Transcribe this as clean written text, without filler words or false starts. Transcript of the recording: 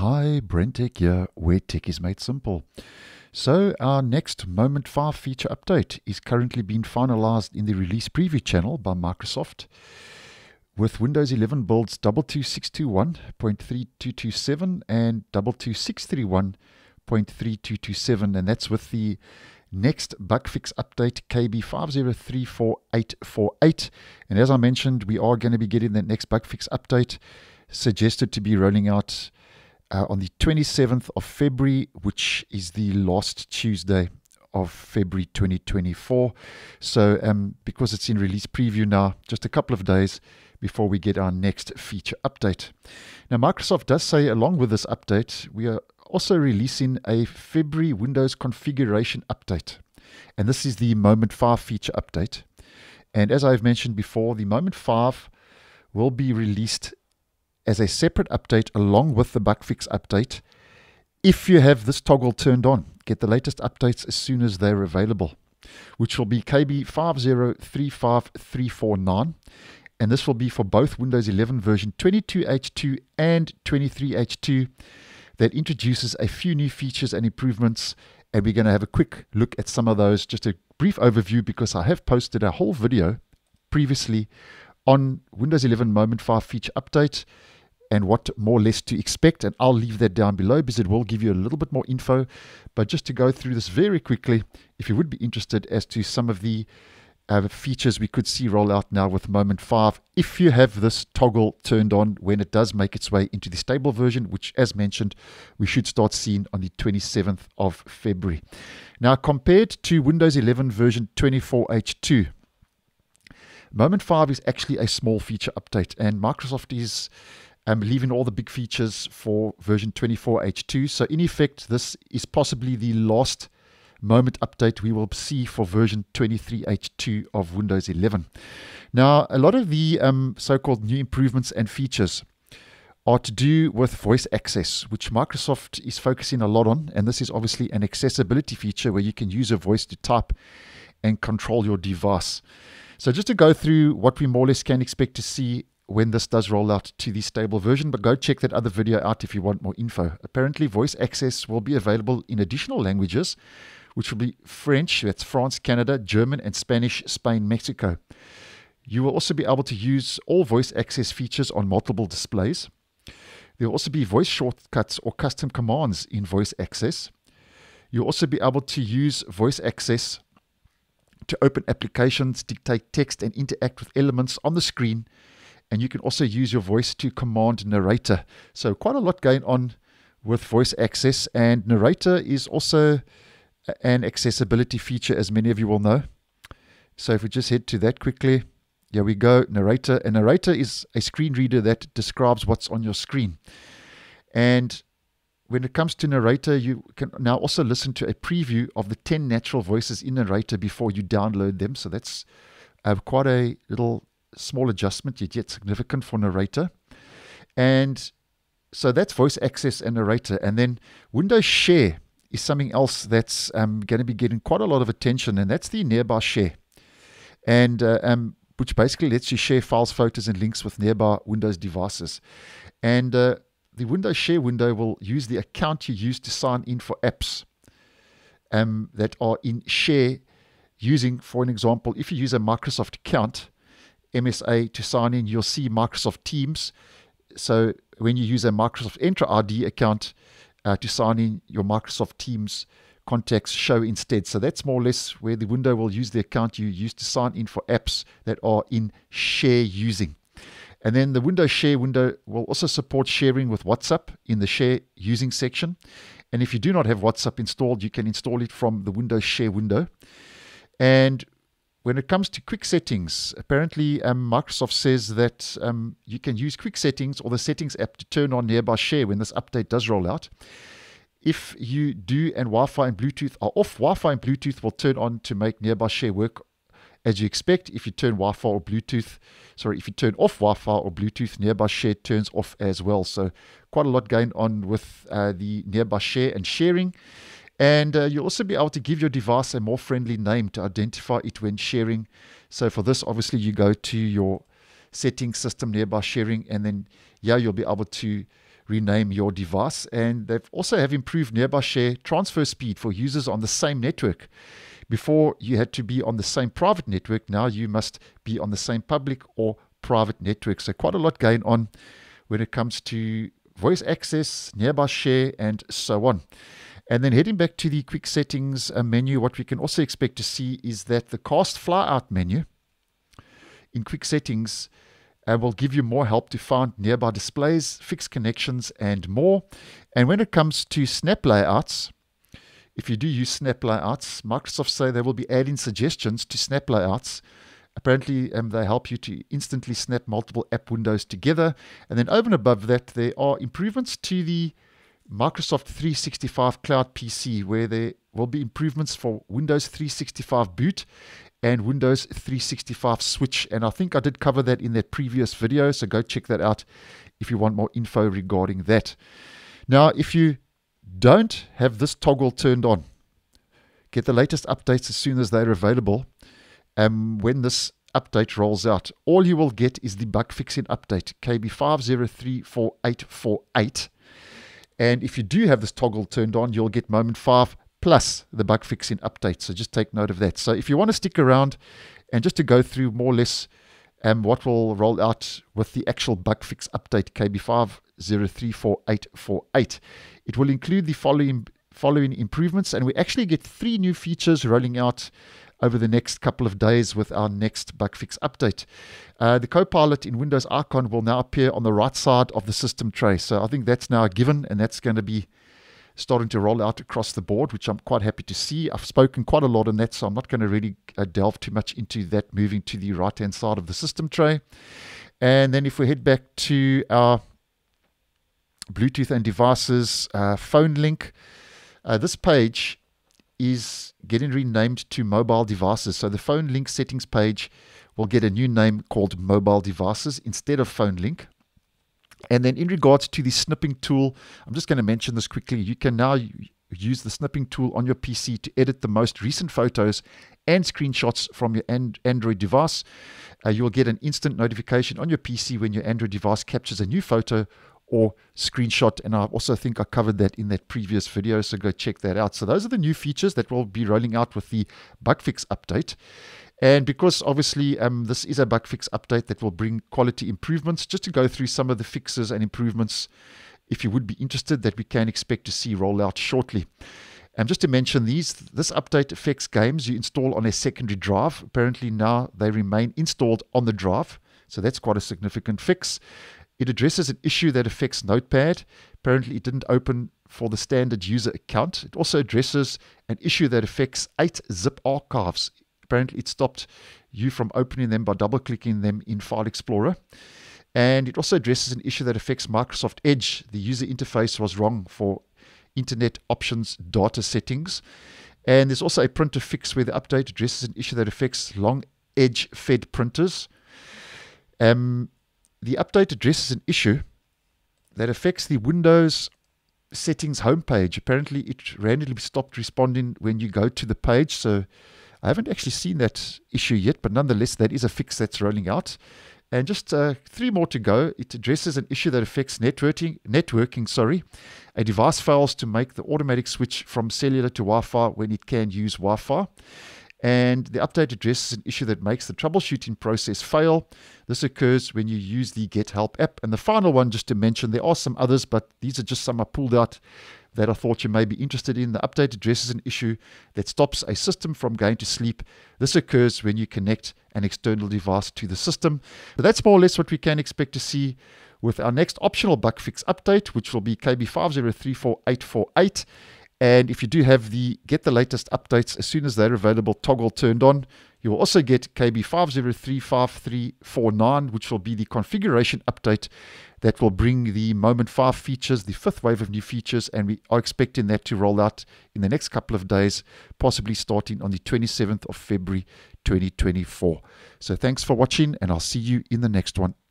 Hi, BrenTech here, where tech is made simple. So our next Moment 5 feature update is currently being finalized in the Release Preview Channel by Microsoft. With Windows 11 builds 22621.3227 and 22631.3227, and that's with the next bug fix update KB5034848. And as I mentioned, we are going to be getting that next bug fix update, suggested to be rolling out on the 27th of February, which is the last Tuesday of February 2024. So because it's in release preview now, just a couple of days before we get our next feature update. Now, Microsoft does say, along with this update, we are also releasing a February Windows Configuration Update. And this is the Moment 5 feature update. And as I've mentioned before, the Moment 5 will be released as a separate update along with the bug fix update if you have this toggle turned on. Get the latest updates as soon as they're available, which will be KB5035349. And this will be for both Windows 11 version 22H2 and 23H2. That introduces a few new features and improvements, and we're going to have a quick look at some of those, just a brief overview, because I have posted a whole video previously on Windows 11 Moment 5 feature update and what more or less to expect, and I'll leave that down below because it will give you a little bit more info. But just to go through this very quickly, if you would be interested as to some of the features we could see roll out now with Moment 5 if you have this toggle turned on when it does make its way into the stable version, which, as mentioned, we should start seeing on the 27th of February. Now, compared to Windows 11 version 24H2, Moment 5 is actually a small feature update, and Microsoft is leaving all the big features for version 24H2. So in effect, this is possibly the last Moment update we will see for version 23H2 of Windows 11. Now, a lot of the so-called new improvements and features are to do with voice access, which Microsoft is focusing a lot on, and this is obviously an accessibility feature where you can use a voice to type and control your device. So just to go through what we more or less can expect to see when this does roll out to the stable version, but go check that other video out if you want more info. Apparently, voice access will be available in additional languages, which will be French, that's France, Canada, German, and Spanish, Spain, Mexico. You will also be able to use all voice access features on multiple displays. There will also be voice shortcuts or custom commands in voice access. You'll also be able to use voice access to open applications, dictate text, and interact with elements on the screen. And you can also use your voice to command narrator. So quite a lot going on with voice access, and narrator is also an accessibility feature, as many of you will know. So if we just head to that quickly, here we go, narrator. And narrator is a screen reader that describes what's on your screen. And when it comes to narrator, you can now also listen to a preview of the 10 natural voices in narrator before you download them. So that's quite a little small adjustment, yet significant for narrator. And so that's voice access and narrator. And then Windows Share is something else that's going to be getting quite a lot of attention, and that's the nearby share, and which basically lets you share files, photos, and links with nearby Windows devices. And the Windows Share window will use the account you use to sign in for apps that are in share, using, for an example, if you use a Microsoft account, MSA, to sign in, you'll see Microsoft Teams. So when you use a Microsoft Entra ID account, to sign in, your Microsoft Teams contacts show instead. So that's more or less where the window will use the account you use to sign in for apps that are in share using. And then the Windows Share window will also support sharing with WhatsApp in the share using section. And if you do not have WhatsApp installed, you can install it from the Windows Share window. And when it comes to quick settings, apparently Microsoft says that you can use quick settings or the settings app to turn on nearby share when this update does roll out. If you do, and Wi-Fi and Bluetooth are off, Wi-Fi and Bluetooth will turn on to make nearby share work as you expect. If you turn Wi-Fi or Bluetooth, sorry, if you turn off Wi-Fi or Bluetooth, nearby share turns off as well. So quite a lot going on with the nearby share and sharing. And you'll also be able to give your device a more friendly name to identify it when sharing. So for this, obviously, you go to your settings, system nearby sharing, and then, yeah, you'll be able to rename your device. And they also have improved nearby share transfer speed for users on the same network. Before, you had to be on the same private network. Now you must be on the same public or private network. So quite a lot going on when it comes to voice access, nearby share, and so on. And then heading back to the quick settings menu, what we can also expect to see is that the cast flyout menu in quick settings will give you more help to find nearby displays, fixed connections, and more. And when it comes to snap layouts, if you do use snap layouts, Microsoft say they will be adding suggestions to snap layouts. Apparently, they help you to instantly snap multiple app windows together. And then over and above that, there are improvements to the Microsoft 365 Cloud PC, where there will be improvements for Windows 365 boot and Windows 365 switch. And I think I did cover that in that previous video, so go check that out if you want more info regarding that. Now, if you don't have this toggle turned on, get the latest updates as soon as they're available. When this update rolls out, all you will get is the bug fixing update, KB5034848. And if you do have this toggle turned on, you'll get Moment 5 plus the bug fixing update. So just take note of that. So if you want to stick around and just to go through more or less what will roll out with the actual bug fix update, KB5034848. It will include the following improvements, and we actually get 3 new features rolling out over the next couple of days with our next bug fix update. The Copilot in Windows icon will now appear on the right side of the system tray. So I think that's now a given, and that's going to be starting to roll out across the board, which I'm quite happy to see. I've spoken quite a lot on that, so I'm not going to really delve too much into that moving to the right-hand side of the system tray. And then if we head back to our Bluetooth and devices phone link, this page is getting renamed to mobile devices. So the phone link settings page will get a new name called mobile devices instead of phone link. And then in regards to the snipping tool, I'm just going to mention this quickly. You can now use the snipping tool on your PC to edit the most recent photos and screenshots from your Android device. You will get an instant notification on your PC when your Android device captures a new photo or screenshot, and I also think I covered that in that previous video, so go check that out. So those are the new features that will be rolling out with the bug fix update. And because obviously this is a bug fix update that will bring quality improvements, just to go through some of the fixes and improvements, if you would be interested, that we can expect to see roll out shortly. And just to mention these, this update affects games you install on a secondary drive. Apparently now they remain installed on the drive, so that's quite a significant fix. It addresses an issue that affects Notepad. Apparently, it didn't open for the standard user account. It also addresses an issue that affects 8 zip archives. Apparently, it stopped you from opening them by double-clicking them in File Explorer. And it also addresses an issue that affects Microsoft Edge. The user interface was wrong for Internet Options data settings. And there's also a printer fix where the update addresses an issue that affects long edge-fed printers. The update addresses an issue that affects the Windows settings homepage. Apparently, it randomly stopped responding when you go to the page. So I haven't actually seen that issue yet, but nonetheless, that is a fix that's rolling out. And just 3 more to go. It addresses an issue that affects networking. A device fails to make the automatic switch from cellular to Wi-Fi when it can use Wi-Fi. And the update addresses an issue that makes the troubleshooting process fail. This occurs when you use the Get Help app. And the final one, just to mention, there are some others, but these are just some I pulled out that I thought you may be interested in. The update addresses an issue that stops a system from going to sleep. This occurs when you connect an external device to the system. But that's more or less what we can expect to see with our next optional bug fix update, which will be KB5034848. And if you do have the get the latest updates as soon as they're available toggle turned on, you will also get KB5035349, which will be the configuration update that will bring the Moment 5 features, the 5th wave of new features, and we are expecting that to roll out in the next couple of days, possibly starting on the 27th of February 2024. So thanks for watching, and I'll see you in the next one.